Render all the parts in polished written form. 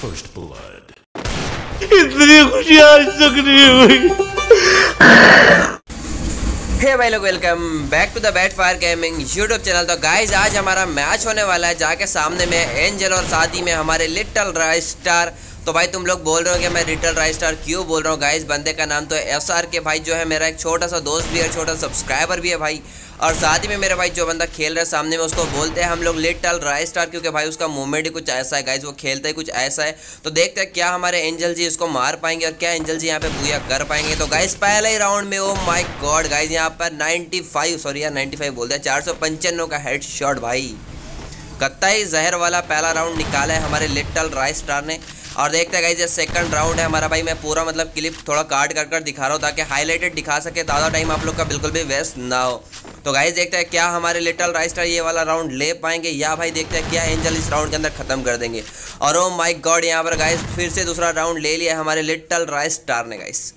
first blood. इतनी खुशी आज तक नहीं हुई। हे भाई लोग, welcome back to the Badfire gaming YouTube channel. तो गाइज आज हमारा मैच होने वाला है जाके सामने में एंजल और साथ ही में हमारे लिटिल राइस्टार। तो भाई तुम लोग बोल रहे हो कि मैं लिटिल राइस्टार क्यों बोल रहा हूँ गाइज, बंदे का नाम तो SRK भाई जो है मेरा एक छोटा सा दोस्त भी है, छोटा सब्सक्राइबर भी है भाई। और साथ ही में मेरा भाई जो बंदा खेल रहा है सामने में उसको बोलते हैं हम लोग लिटिल राइस्टार क्योंकि भाई उसका मूवमेंट ही कुछ ऐसा है गाइज, वो खेलता ही कुछ ऐसा है। तो देखते हैं क्या हमारे एंजल जी इसको मार पाएंगे और क्या एंजल जी यहाँ पे भूया कर पाएंगे। तो गाइज पहले ही राउंड में ओ माय गॉड गाइज यहाँ पर 95 सॉरी यार 95 बोलते हैं 495 का हेडशॉट भाई, कत्ताई जहर वाला पहला राउंड निकाला है हमारे लिटिल राइस्टार ने। और देखते हैं गाइज ये सेकंड राउंड है हमारा भाई, मैं पूरा मतलब क्लिप थोड़ा काट कर कर दिखा रहा हूँ ताकि हाईलाइटेड दिखा सके, ज़्यादा टाइम आप लोग का बिल्कुल भी वेस्ट ना हो। तो गाइज देखते हैं क्या हमारे लिटिल राइस्टार ये वाला राउंड ले पाएंगे या भाई देखते हैं क्या एंजल इस राउंड के अंदर ख़त्म कर देंगे। और ओ माय गॉड यहाँ पर गाइज फिर से दूसरा राउंड ले लिया हमारे लिटिल राइस्टार ने गाइज।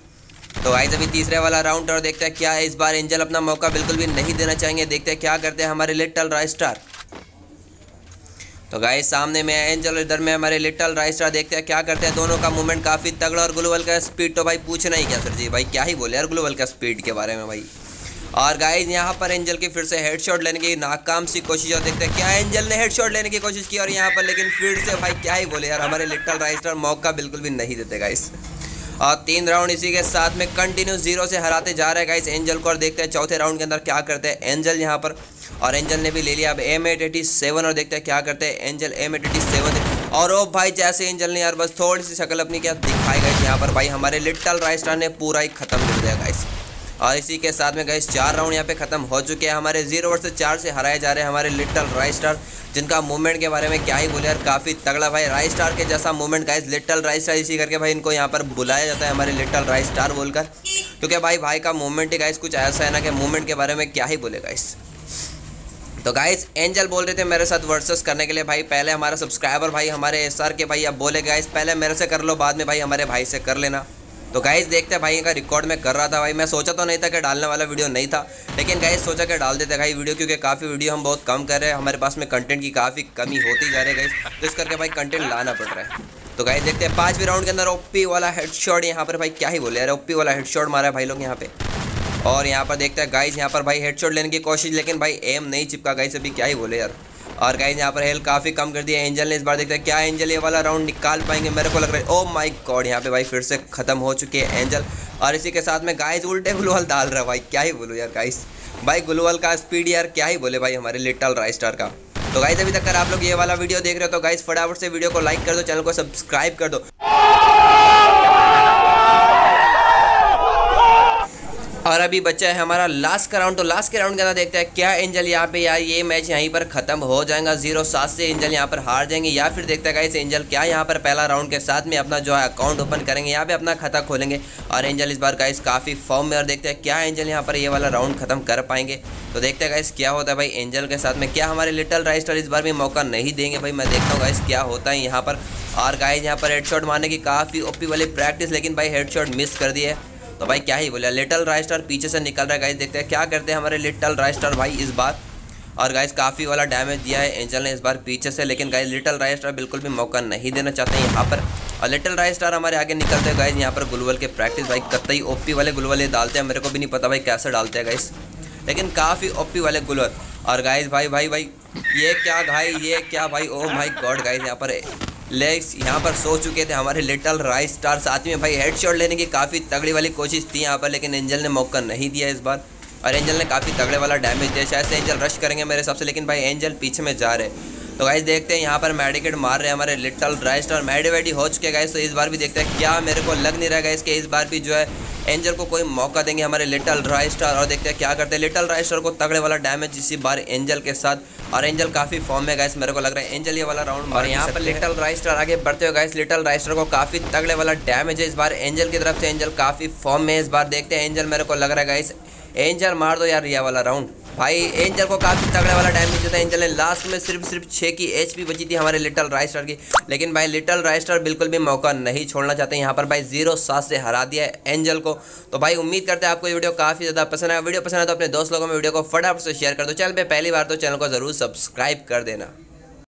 तो गाइज अभी तीसरे वाला राउंड और देखते हैं क्या इस बार एंजल अपना मौका बिल्कुल भी नहीं देना चाहेंगे, देखते हैं क्या करते हैं हमारे लिटिल राइस्टार। तो गाइस सामने में एंजल, इधर में हमारे लिटिल राइस्टार, देखते हैं क्या करते हैं। दोनों का मूवमेंट काफ़ी तगड़ा और ग्लोबल का स्पीड तो भाई पूछना ही क्या सर जी भाई, क्या ही बोले यार ग्लोबल का स्पीड के बारे में भाई। और गाइस यहां पर एंजल की फिर से हेडशॉट लेने की नाकाम सी कोशिश, और देखते हैं क्या एंजल ने हेडशॉट लेने की कोशिश की और यहाँ पर लेकिन फिर से भाई क्या ही बोले यार हमारे लिटिल राइस्टार मौका बिल्कुल भी नहीं देते गाइस। और 3 राउंड इसी के साथ में कंटिन्यू 0 से हराते जा रहे हैं गाइस एंजल को। और देखते हैं चौथे राउंड के अंदर क्या करते हैं एंजल यहाँ पर, और एंजल ने भी ले लिया अब M887 और देखते हैं क्या करते हैं एंजल M887। और ओ भाई जैसे एंजल ने यार बस थोड़ी सी शक्ल अपनी क्या दिखाई गई यहाँ पर भाई हमारे लिटिल राइस्टार ने पूरा ही खत्म कर दिया गाइस। और इसी के साथ में गाइस 4 राउंड यहाँ पे खत्म हो चुके हैं, हमारे 0/4 से हराए जा रहे हैं हमारे लिटिल राइस्टार, जिनका मूवमेंट के बारे में क्या ही बोले यार काफ़ी तगड़ा भाई, राइस्टार के जैसा मूवमेंट गाइस लिटिल राइस्टार, इसी करके भाई इनको यहाँ पर बुलाया जाता है हमारे लिटिल राइस्टार बोलकर क्योंकि भाई का मूवमेंट ही गाइस कुछ ऐसा है ना कि मूवमेंट के बारे में क्या ही बोले गाइस। तो गाइस एंजल बोल रहे थे मेरे साथ वर्सेस करने के लिए भाई, पहले हमारा सब्सक्राइबर भाई हमारे SRK भाई अब बोले गाइस पहले मेरे से कर लो बाद में भाई हमारे भाई से कर लेना। तो गाइस देखते हैं भाई का रिकॉर्ड में कर रहा था भाई, मैं सोचा तो नहीं था कि डालने वाला वीडियो नहीं था लेकिन गाइस सोचा कि डाल देते भाई वीडियो क्योंकि काफ़ी वीडियो हम बहुत कम कर रहे हैं, हमारे पास में कंटेंट की काफ़ी कमी होती जा रही है गाइस, तो इस करके भाई कंटेंट लाना पड़ रहा है। तो गाइस देखते हैं 5वें राउंड के अंदर ओपी वाला हेडशॉट यहाँ पर भाई, क्या ही बोले यार ओपी वाला हेडशॉट मारा है भाई लोग यहाँ पे। और यहाँ पर देखते हैं गाइस यहाँ पर भाई हेडशॉट लेने की कोशिश लेकिन भाई एम नहीं चिपका गाइस, अभी क्या ही बोले यार। और गाइस यहाँ पर हेल्थ काफ़ी कम कर दिया एंजल ने इस बार, देखते हैं क्या एंजल ये वाला राउंड निकाल पाएंगे, मेरे को लग रहा है। ओ माय गॉड यहाँ पे भाई फिर से ख़त्म हो चुके हैं एंजल। और इसी के साथ में गाइस उल्टे ग्लूवल डाल रहा है भाई, क्या ही बोलूँ यार गाइस भाई ग्लूवल का स्पीड यार क्या ही बोले भाई हमारे लिटिल राइस्टार का। तो गाइस अभी तक आप लोग ये वाला वीडियो देख रहे हो तो गाइस फटाफट से वीडियो को लाइक कर दो, चैनल को सब्सक्राइब कर दो। और अभी बच्चा है हमारा लास्ट का राउंड, तो लास्ट के राउंड के अंदर देखते हैं क्या एंजल यहाँ पे यार ये मैच यहीं पर ख़त्म हो जाएगा 0-7 से एंजल यहाँ पर हार जाएंगे, या फिर देखते हैं गाइस एंजल क्या यहाँ पर पहला राउंड के साथ में अपना जो है अकाउंट ओपन करेंगे, यहाँ पे अपना खाता खोलेंगे। और एंजल इस बार गाइस काफ़ी फॉर्म में, और देखते हैं क्या एंजल यहाँ पर ये वाला राउंड ख़त्म कर पाएंगे। तो देखते हैं गाइस क्या होता है भाई एंजल के साथ में, क्या हमारे लिटिल राइस्टार इस बार भी मौका नहीं देंगे भाई, मैं देखता हूँ गाइस क्या होता है यहाँ पर। और गाइस यहाँ पर हेडशॉट मारने की काफ़ी ओपी वाली प्रैक्टिस लेकिन भाई हेडशॉट मिस कर दी है, तो भाई क्या ही बोला लिटिल राइस्टार पीछे से निकल रहा है गाइस, देखते हैं क्या करते हैं हमारे लिटिल राइस्टार भाई इस बार। और गाइस काफ़ी वाला डैमेज दिया है एंजल ने इस बार पीछे से, लेकिन गाइस लिटिल राइस्टार बिल्कुल भी मौका नहीं देना चाहते हैं यहाँ पर। और लिटिल राइस्टार हमारे आगे निकलते हैं गाइस यहाँ पर, ग्लूवल के प्रैक्टिस भाई कतई ओपी वाले ग्लूवल ये डालते हैं, मेरे को भी नहीं पता भाई कैसे डालते हैं गाइस लेकिन काफ़ी ओपी वाले ग्लूवल। और गाइस भाई ये क्या भाई ओ माय गॉड गाइस यहाँ पर लेग्स यहाँ पर सो चुके थे हमारे लिटिल राइस्टार, साथ में भाई हेडशॉट लेने की काफ़ी तगड़ी वाली कोशिश थी यहाँ पर लेकिन एंजल ने मौका नहीं दिया इस बार। और एंजल ने काफ़ी तगड़े वाला डैमेज दिया, शायद से एंजल रश करेंगे मेरे हिसाब से लेकिन भाई एंजल पीछे में जा रहे। तो गाइस देखते हैं यहाँ पर मेडिकेट मार रहे हैं हमारे लिटिल राइस्टार, मेडिवेडी हो चुके गाइस। तो इस बार भी देखते हैं क्या, मेरे को लग नहीं रहा गाइस कि इस बार भी जो है एंजल को कोई मौका देंगे हमारे लिटिल राइस्टार। और देखते हैं क्या करते हैं, लिटिल राइस्टार को तगड़े वाला डैमेज इसी बार एंजल के साथ, और एंजल काफ़ी फॉर्म में गाइस, मेरे को लग रहा है एंजल ये वाला राउंड। और यहाँ पर लिटिल राइस्टार आगे बढ़ते हुए गाइस, लिटिल राइस्टार को काफ़ी तगड़े वाला डैमेज है इस बार एंजल की तरफ से, एंजल काफ़ी फॉर्म में इस बार। देखते हैं एंजल, मेरे को लग रहा है गाइस एंजल मार दो यार ये वाला राउंड। भाई एंजल को काफ़ी तगड़े वाला डैमेज देता है एंजल ने, लास्ट में सिर्फ 6 की HP बची थी हमारे लिटिल राइस्टार की, लेकिन भाई लिटिल राइस्टार बिल्कुल भी मौका नहीं छोड़ना चाहते यहाँ पर भाई, 0-7 से हरा दिया है एंजल को। तो भाई उम्मीद करते हैं आपको ये वीडियो काफ़ी ज़्यादा पसंद आया, वीडियो पसंद आया तो अपने दोस्त लोगों में वीडियो को फटाफट से शेयर कर दो, चैनल पर पहली बार तो चैनल को ज़रूर सब्सक्राइब कर देना।